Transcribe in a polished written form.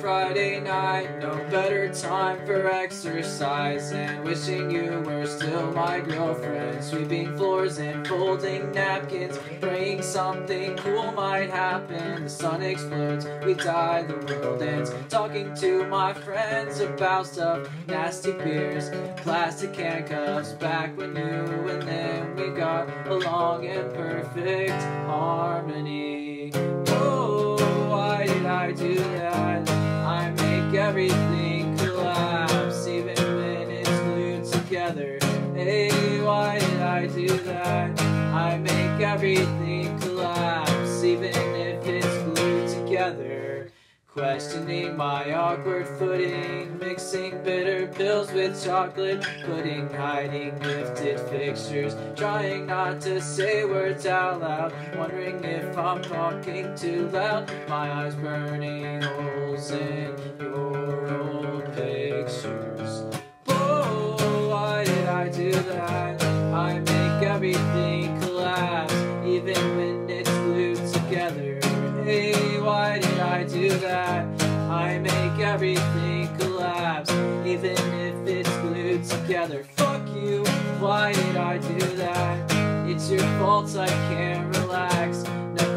Friday night, no better time for exercise, and wishing you were still my girlfriend. Sweeping floors and folding napkins, praying something cool might happen. The sun explodes, we die, the world ends. Talking to my friends about stuff, nasty beers, plastic handcuffs. Back when you and then we got along in perfect harmony. Oh, why did I do that? I make everything collapse, even when it's glued together. Hey, why did I do that? I make everything collapse, even if it's glued together. Questioning my awkward footing, mixing bitter pills with chocolate pudding, hiding gifted fixtures, trying not to say words out loud, wondering if I'm talking too loud, my eyes burning holes in your old pictures. Whoa, why did I do that? I make everything collapse, even when it's glued together. Hey, why did I do that? I make everything collapse, even if it's glued together. Fuck you, why did I do that? It's your fault I can't relax. No